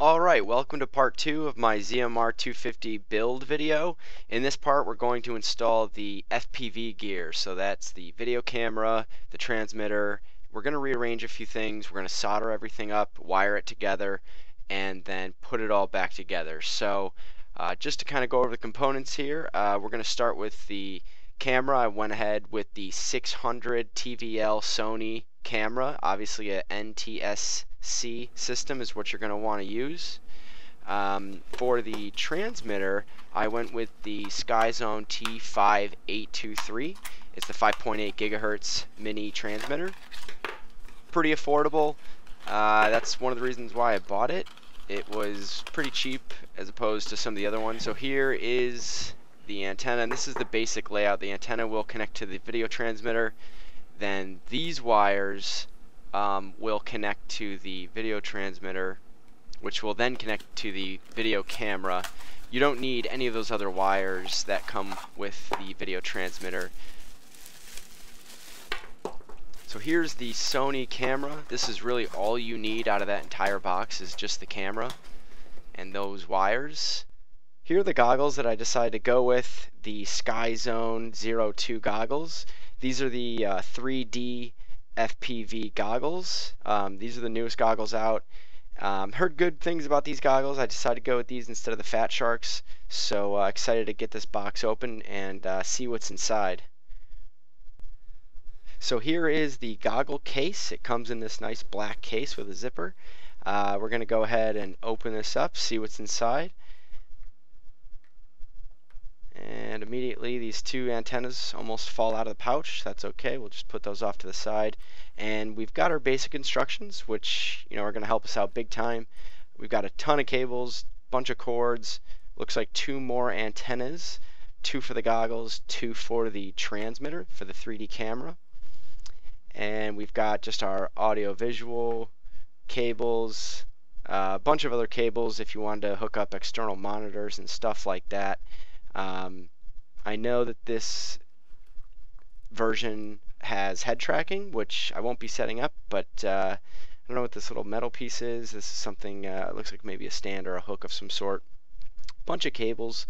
Alright, welcome to part 2 of my ZMR250 build video. In this part we're going to install the FPV gear, so that's the video camera, the transmitter. We're going to rearrange a few things, we're going to solder everything up, wire it together, and then put it all back together. So just to kind of go over the components here, we're going to start with the camera. I went ahead with the 600 TVL Sony camera, obviously a NTSC system is what you're going to want to use. For the transmitter, I went with the Skyzone T5823. It's the 5.8 gigahertz mini transmitter. Pretty affordable. That's one of the reasons why I bought it. It was pretty cheap as opposed to some of the other ones. So here is the antenna, and this is the basic layout. The antenna will connect to the video transmitter. Then these wires will connect to the video transmitter, which will then connect to the video camera. You don't need any of those other wires that come with the video transmitter. So here's the Sony camera. This is really all you need out of that entire box, is just the camera and those wires. Here are the goggles that I decided to go with, the Skyzone 02 goggles. These are the 3D FPV goggles. These are the newest goggles out. Heard good things about these goggles. I decided to go with these instead of the Fat Sharks. So excited to get this box open and see what's inside. So here is the goggle case. It comes in this nice black case with a zipper. We're going to go ahead and open this up, see what's inside. And immediately these two antennas almost fall out of the pouch. That's okay, we'll just put those off to the side. And we've got our basic instructions, which are going to help us out big time. We've got a ton of cables, bunch of cords, looks like two more antennas, two for the goggles, two for the transmitter, for the 3D camera. And we've got just our audio-visual cables, a bunch of other cables if you wanted to hook up external monitors and stuff like that. I know that this version has head tracking, which I won't be setting up, but I don't know what this little metal piece is. This is something, looks like maybe a stand or a hook of some sort. Bunch of cables.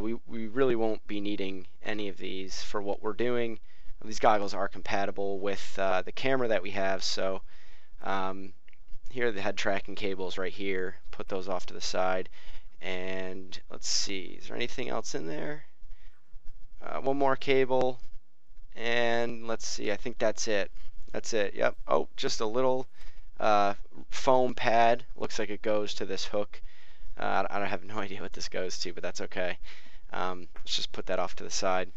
We really won't be needing any of these for what we're doing. These goggles are compatible with the camera that we have, so here are the head tracking cables right here. Put those off to the side. And let's see, is there anything else in there? One more cable, and let's see, I think that's it. That's it, yep. Oh, just a little foam pad. Looks like it goes to this hook. I have no idea what this goes to, but that's okay. Let's just put that off to the side.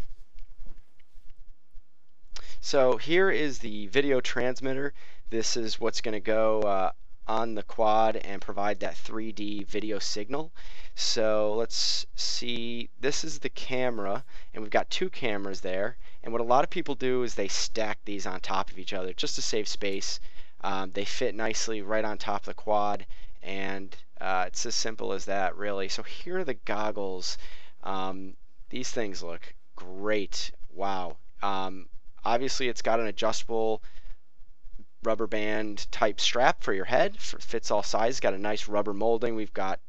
So here is the video transmitter. This is what's going to go on the quad and provide that 3D video signal. So let's see, this is the camera, and we've got two cameras there, and what a lot of people do is they stack these on top of each other just to save space. They fit nicely right on top of the quad, and it's as simple as that, really. So here are the goggles. These things look great. Wow. Obviously it's got an adjustable rubber band type strap for your head. Fits all sizes. Got a nice rubber molding. We've got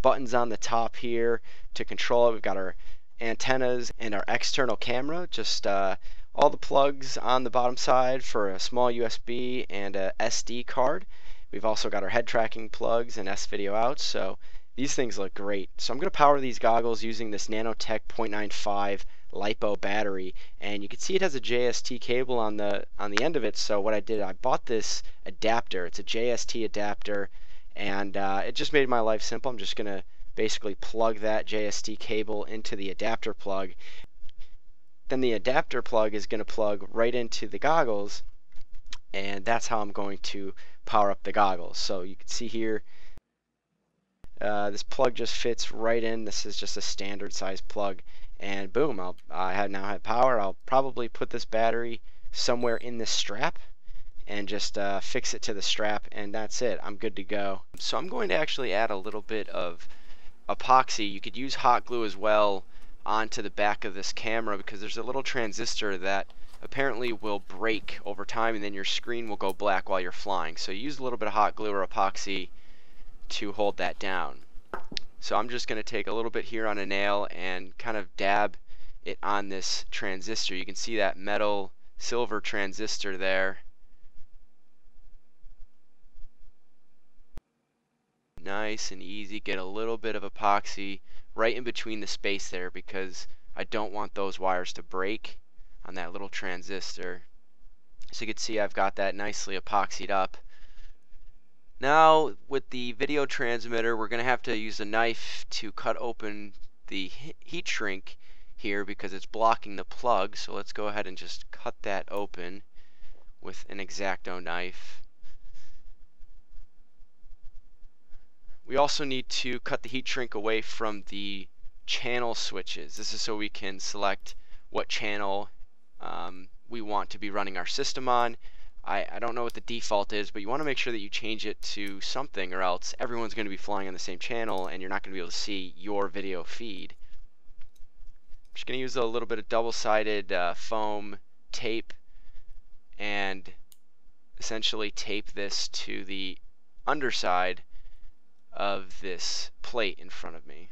buttons on the top here to control it. We've got our antennas and our external camera. Just all the plugs on the bottom side for a small USB and a SD card. We've also got our head tracking plugs and S-video out. So these things look great. So I'm going to power these goggles using this Nanotech 0.95 Lipo battery, and you can see it has a JST cable on the end of it. So what I did, I bought this adapter. It's a JST adapter, and it just made my life simple. I'm just gonna basically plug that JST cable into the adapter plug. Then the adapter plug is gonna plug right into the goggles, and that's how I'm going to power up the goggles. So you can see here, this plug just fits right in. This is just a standard size plug. And boom, I now have power. I'll probably put this battery somewhere in this strap and just fix it to the strap, and that's it. I'm good to go. So I'm going to actually add a little bit of epoxy. You could use hot glue as well onto the back of this camera, because there's a little transistor that apparently will break over time, and then your screen will go black while you're flying. So use a little bit of hot glue or epoxy to hold that down. So I'm just going to take a little bit here on a nail and kind of dab it on this transistor. You can see that metal silver transistor there. Nice and easy, get a little bit of epoxy right in between the space there because I don't want those wires to break on that little transistor. So you can see I've got that nicely epoxied up. Now with the video transmitter, we're going to have to use a knife to cut open the heat shrink here because it's blocking the plug. So let's go ahead and just cut that open with an X-Acto knife. We also need to cut the heat shrink away from the channel switches. This is so we can select what channel we want to be running our system on. I don't know what the default is, but you want to make sure that you change it to something, or else everyone's going to be flying on the same channel and you're not going to be able to see your video feed. I'm just going to use a little bit of double-sided foam tape and essentially tape this to the underside of this plate in front of me.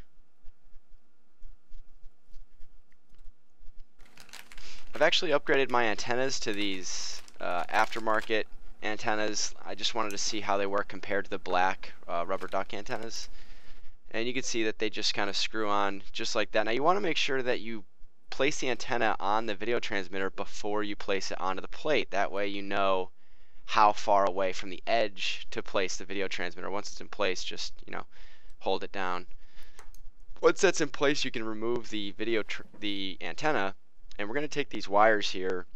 I've actually upgraded my antennas to these aftermarket antennas. I just wanted to see how they work compared to the black rubber duck antennas. And you can see that they just kind of screw on just like that. Now you want to make sure that you place the antenna on the video transmitter before you place it onto the plate. That way you know how far away from the edge to place the video transmitter. Once it's in place, just, you know, hold it down. Once that's in place, you can remove the antenna, and we're going to take these wires here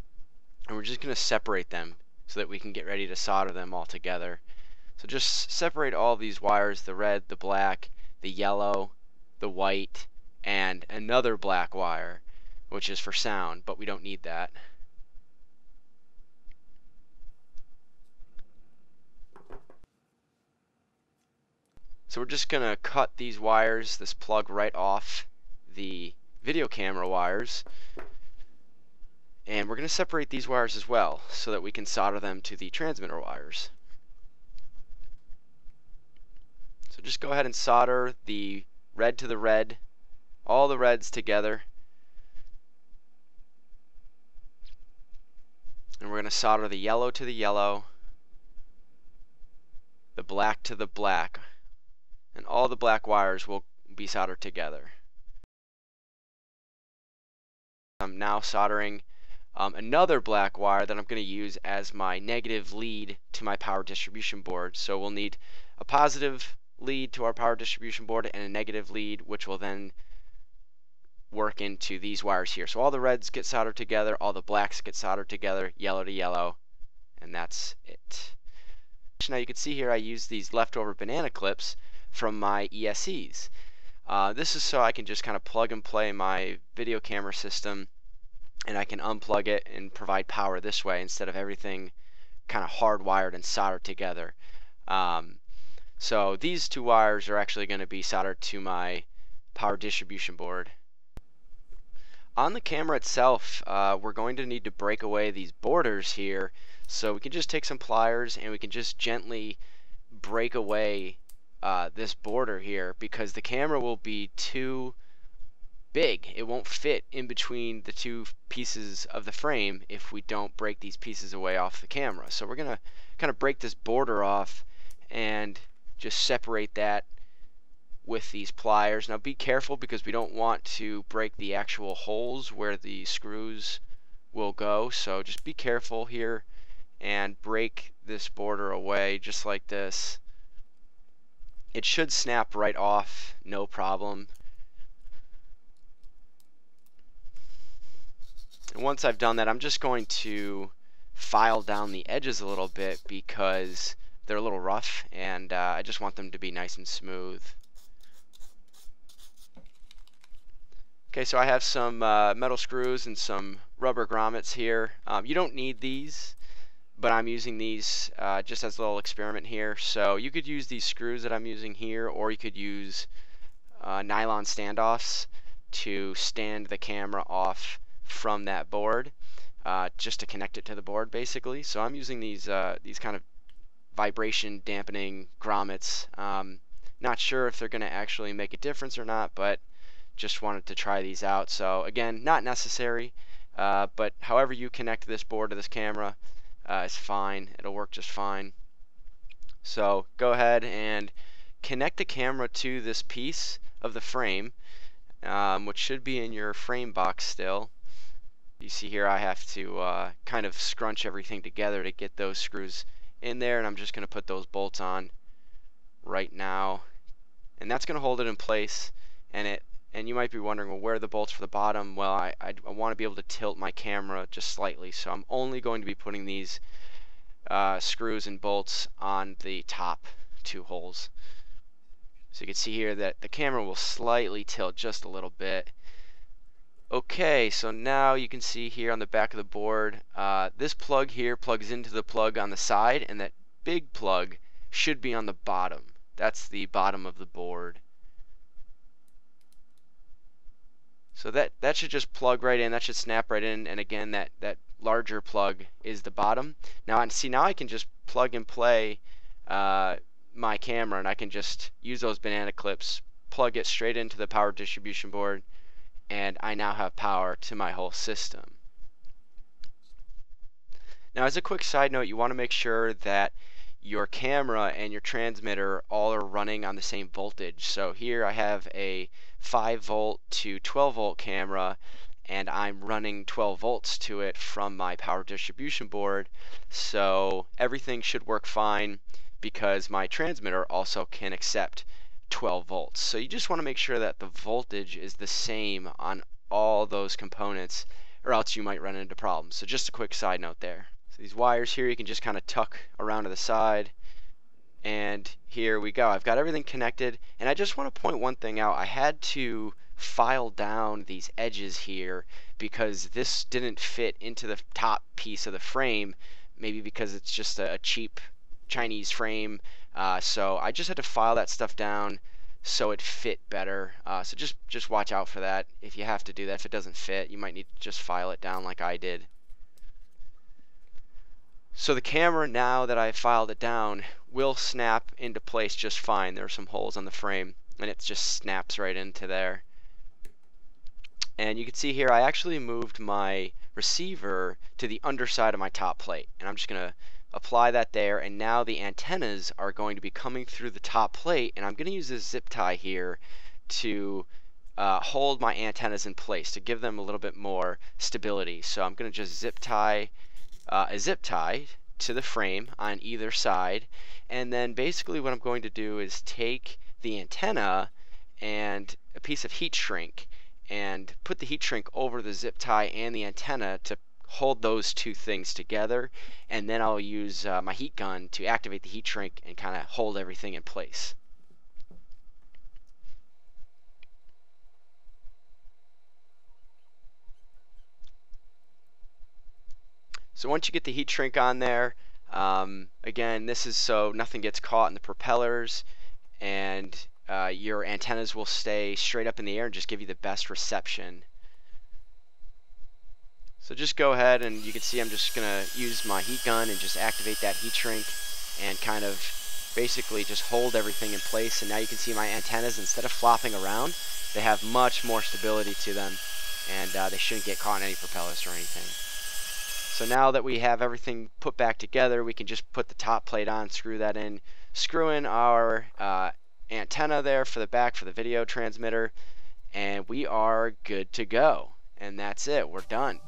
and we're just going to separate them so that we can get ready to solder them all together. So just separate all these wires, the red, the black, the yellow, the white, and another black wire, which is for sound, but we don't need that. So we're just going to cut these wires, this plug, right off the video camera wires. And we're going to separate these wires as well so that we can solder them to the transmitter wires. So just go ahead and solder the red to the red, all the reds together. And we're going to solder the yellow, the black to the black. And all the black wires will be soldered together. I'm now soldering another black wire that I'm going to use as my negative lead to my power distribution board. So we'll need a positive lead to our power distribution board and a negative lead, which will then work into these wires here. So all the reds get soldered together, all the blacks get soldered together, yellow to yellow, and that's it. Now you can see here I used these leftover banana clips from my ESCs. This is so I can just kind of plug and play my video camera system, and I can unplug it and provide power this way instead of everything kind of hardwired and soldered together. So these two wires are actually going to be soldered to my power distribution board. On the camera itself, we're going to need to break away these borders here, so we can just take some pliers and we can just gently break away this border here, because the camera will be too big. It won't fit in between the two pieces of the frame if we don't break these pieces away off the camera. So we're going to kind of break this border off and just separate that with these pliers. Now be careful, because we don't want to break the actual holes where the screws will go, so just be careful here and break this border away just like this. It should snap right off, no problem. And once I've done that, I'm just going to file down the edges a little bit because they're a little rough, and I just want them to be nice and smooth. Okay, so I have some metal screws and some rubber grommets here. You don't need these, but I'm using these just as a little experiment here. So you could use these screws that I'm using here, or you could use nylon standoffs to stand the camera off from that board, just to connect it to the board basically. So I'm using these kind of vibration dampening grommets. Not sure if they're going to actually make a difference or not, but just wanted to try these out. So again, not necessary, but however you connect this board to this camera is fine. It'll work just fine. So go ahead and connect the camera to this piece of the frame, which should be in your frame box still. You see here I have to kind of scrunch everything together to get those screws in there, and I'm just going to put those bolts on right now, and that's going to hold it in place. And you might be wondering, well, where are the bolts for the bottom? Well, I want to be able to tilt my camera just slightly, so I'm only going to be putting these screws and bolts on the top two holes. So you can see here that the camera will slightly tilt just a little bit. Okay, so now you can see here on the back of the board, this plug here plugs into the plug on the side, and that big plug should be on the bottom. That's the bottom of the board. So that should just plug right in, that should snap right in, and again that larger plug is the bottom. Now I can just plug and play my camera, and I can just use those banana clips, plug it straight into the power distribution board, and I now have power to my whole system. Now, as a quick side note, you want to make sure that your camera and your transmitter all are running on the same voltage. So here I have a 5 volt to 12 volt camera, and I'm running 12 volts to it from my power distribution board, so everything should work fine because my transmitter also can accept 12 volts. So you just want to make sure that the voltage is the same on all those components, or else you might run into problems. So just a quick side note there. So these wires here you can just kind of tuck around to the side, and here we go. I've got everything connected, and I just want to point one thing out. I had to file down these edges here because this didn't fit into the top piece of the frame, maybe because it's just a cheap Chinese frame. So I just had to file that stuff down so it fit better. So just watch out for that. If you have to do that, if it doesn't fit, you might need to just file it down like I did. So the camera, now that I filed it down, will snap into place just fine. There are some holes on the frame, and it just snaps right into there. And you can see here I actually moved my receiver to the underside of my top plate, and I'm just gonna apply that there, and now the antennas are going to be coming through the top plate, and I'm going to use this zip tie here to hold my antennas in place to give them a little bit more stability. So I'm going to just zip tie a zip tie to the frame on either side, and then basically what I'm going to do is take the antenna and a piece of heat shrink and put the heat shrink over the zip tie and the antenna to hold those two things together, and then I'll use my heat gun to activate the heat shrink and kind of hold everything in place. So once you get the heat shrink on there, again, this is so nothing gets caught in the propellers, and your antennas will stay straight up in the air and just give you the best reception. So just go ahead, and you can see I'm just going to use my heat gun and just activate that heat shrink and kind of basically just hold everything in place. And now you can see my antennas, instead of flopping around, they have much more stability to them, and they shouldn't get caught in any propellers or anything. So now that we have everything put back together, we can just put the top plate on, screw that in, screw in our antenna there for the back for the video transmitter, and we are good to go. And that's it. We're done.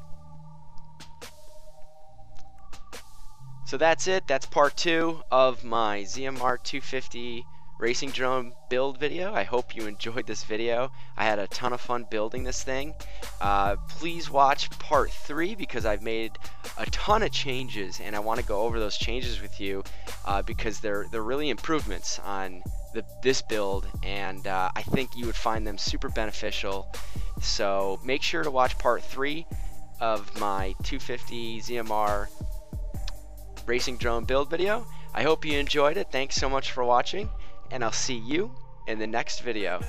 So that's it. That's part two of my ZMR250 racing drone build video. I hope you enjoyed this video. I had a ton of fun building this thing. Please watch part three because I've made a ton of changes, and I want to go over those changes with you because they're really improvements on this build, and I think you would find them super beneficial. So make sure to watch part three of my 250 ZMR racing drone build video. I hope you enjoyed it. Thanks so much for watching, and I'll see you in the next video.